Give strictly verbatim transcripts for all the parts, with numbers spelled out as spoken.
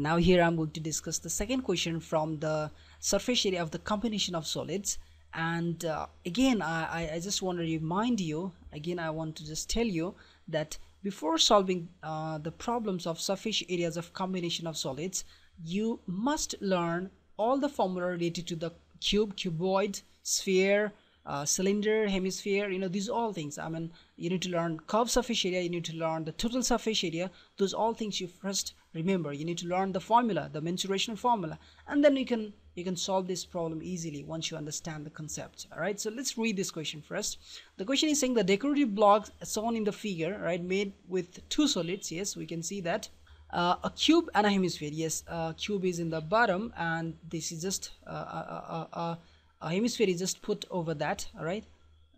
Now here I'm going to discuss the second question from the surface area of the combination of solids. And uh, again, I, I just want to remind you, again, I want to just tell you that before solving uh, the problems of surface areas of combination of solids, you must learn all the formula related to the cube, cuboid, sphere, uh, cylinder, hemisphere, you know, these all things. I mean, you need to learn curved surface area, you need to learn the total surface area. Those all things you first remember. You need to learn the formula, the mensuration formula, and then you can you can solve this problem easily once you understand the concept. All right, so let's read this question first. The question is saying the decorative blocks shown in the figure, right, made with two solids. Yes, we can see that. Uh, a cube and a hemisphere. Yes, uh, cube is in the bottom, and this is just uh, a, a, a, a hemisphere is just put over that. All right,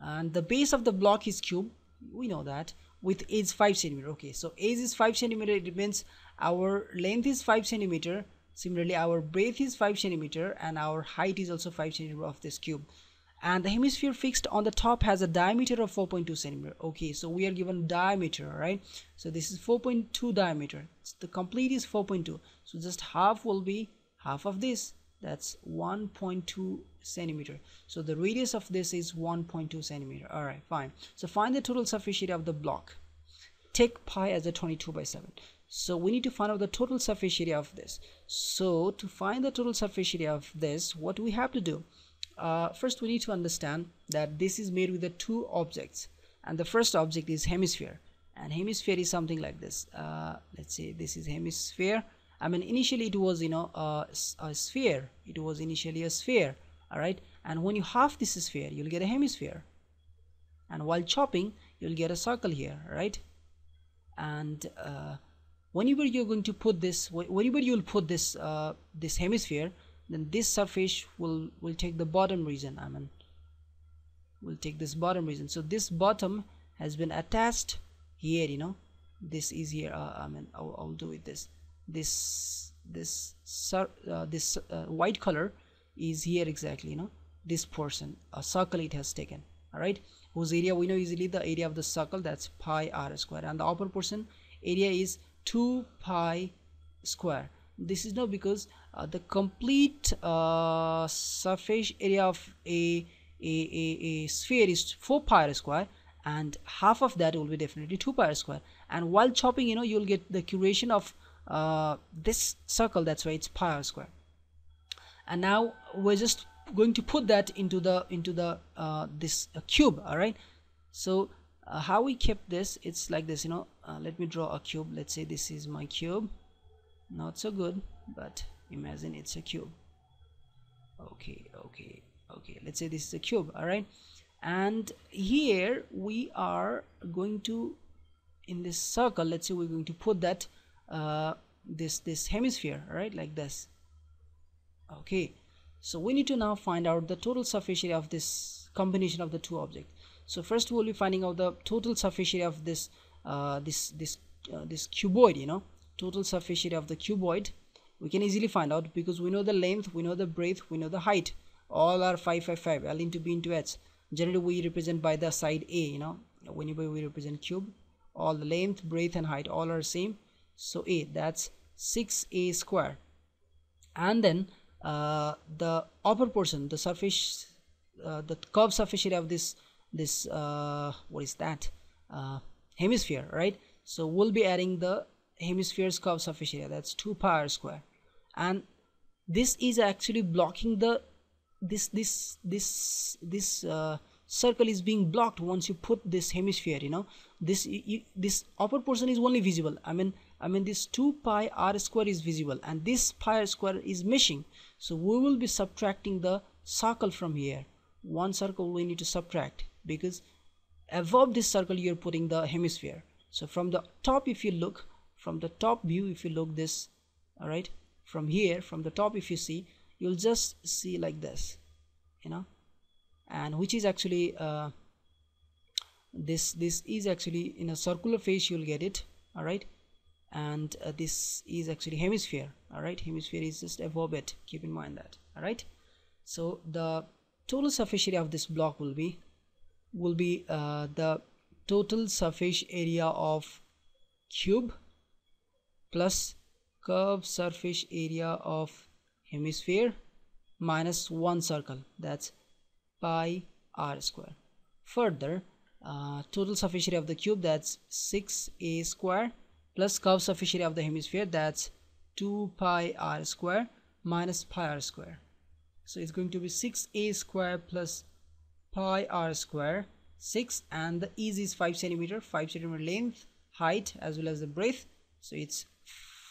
and the base of the block is cube. We know that with age five centimeter. Okay, so age is five centimeter. It means our length is five centimeter. Similarly, our breadth is five centimeter, and our height is also five centimeter of this cube. And the hemisphere fixed on the top has a diameter of four point two centimeter. Okay, so we are given diameter, right? So this is four point two diameter. So the complete is four point two. So just half will be half of this. That's one point two centimeter. So the radius of this is one point two centimeter. All right, fine. So find the total surface area of the block. Take pi as a twenty-two by seven. So we need to find out the total surface area of this. So to find the total surface area of this, what do we have to do? Uh, first we need to understand that this is made with the two objects, and the first object is hemisphere, and hemisphere is something like this. Uh, let's say this is hemisphere. I mean, initially it was, you know, uh, a sphere. It was initially a sphere. All right, and when you halve this sphere, you'll get a hemisphere, and while chopping you'll get a circle here, right? And uh, whenever you're going to put this, whenever you'll put this uh, this hemisphere, then this surface will will take the bottom region. I mean, will take this bottom region. So this bottom has been attached here. You know, this is here. Uh, I mean, I'll, I'll do with this. This this uh, this uh, white color is here exactly. You know, this portion, a circle it has taken. All right, whose area we know easily, the area of the circle. That's pi r square, and the upper portion area is two pi square. This is now because uh, the complete uh, surface area of a, a, a, a sphere is four pi r square, and half of that will be definitely two pi r square. And while chopping, you know, you'll get the curation of uh, this circle. That's why it's pi r square. And now we're just going to put that into the into the uh, this uh, cube. All right. So uh, how we kept this? It's like this. You know, uh, let me draw a cube. Let's say this is my cube. Not so good, but imagine it's a cube. Okay, okay, okay. Let's say this is a cube, all right? And here we are going to, in this circle, let's say we're going to put that, uh, this, this hemisphere, all right? Like this. Okay, so we need to now find out the total surface area of this combination of the two objects. So first we will be finding out the total surface area of this, uh, this, this, uh, this cuboid, you know? Total surface area of the cuboid we can easily find out because we know the length, we know the breadth, we know the height. All are five five five, L into B into H. Generally we represent by the side A, you know, whenever we represent cube, all the length, breadth and height, all are same. So A, that's six A square. And then uh, the upper portion, the surface, uh, the curved surface area of this, this uh, what is that, uh, hemisphere, right? So we'll be adding the hemisphere's curved surface area, that's two pi r square, and this is actually blocking the this this this this uh, circle is being blocked once you put this hemisphere. You know, this you, this upper portion is only visible. I mean, I mean this two pi r square is visible, and this pi r square is missing. So we will be subtracting the circle from here. One circle we need to subtract because above this circle you're putting the hemisphere. So from the top, if you look. From the top view, if you look this, all right, from here, from the top, if you see, you'll just see like this, you know, and which is actually uh, this this is actually in a circular face, you'll get it, all right, and uh, this is actually hemisphere, all right, hemisphere is just above it, keep in mind that, all right. So the total surface area of this block will be will be uh, the total surface area of cube plus curved surface area of hemisphere minus one circle, that's pi r square. Further, uh, total surface area of the cube, that's six a square, plus curved surface area of the hemisphere, that's two pi r square minus pi r square. So it's going to be six a square plus pi r square, six, and the ease is five centimeter, five centimeter length, height as well as the breadth. So it's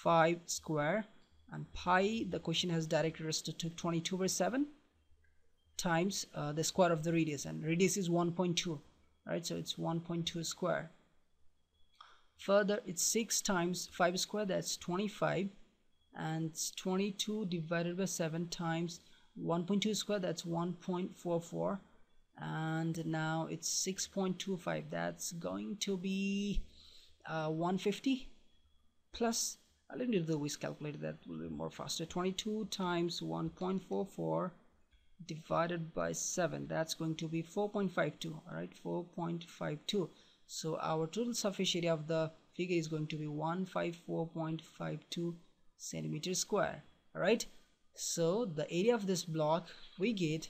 five square, and pi, the question has directed us to twenty-two by seven times uh, the square of the radius, and radius is one point two, right? So it's one point two square. Further, it's six times five square, that's twenty-five, and twenty-two divided by seven times one point two square, that's one point four four, and now it's six point two five, that's going to be uh, one hundred fifty, plus, let me do the whisk calculator, that will be more faster. twenty-two times one point four four divided by seven, that's going to be four point five two. All right, four point five two. So our total surface area of the figure is going to be one hundred fifty-four point five two centimeter square. All right, so the area of this block we get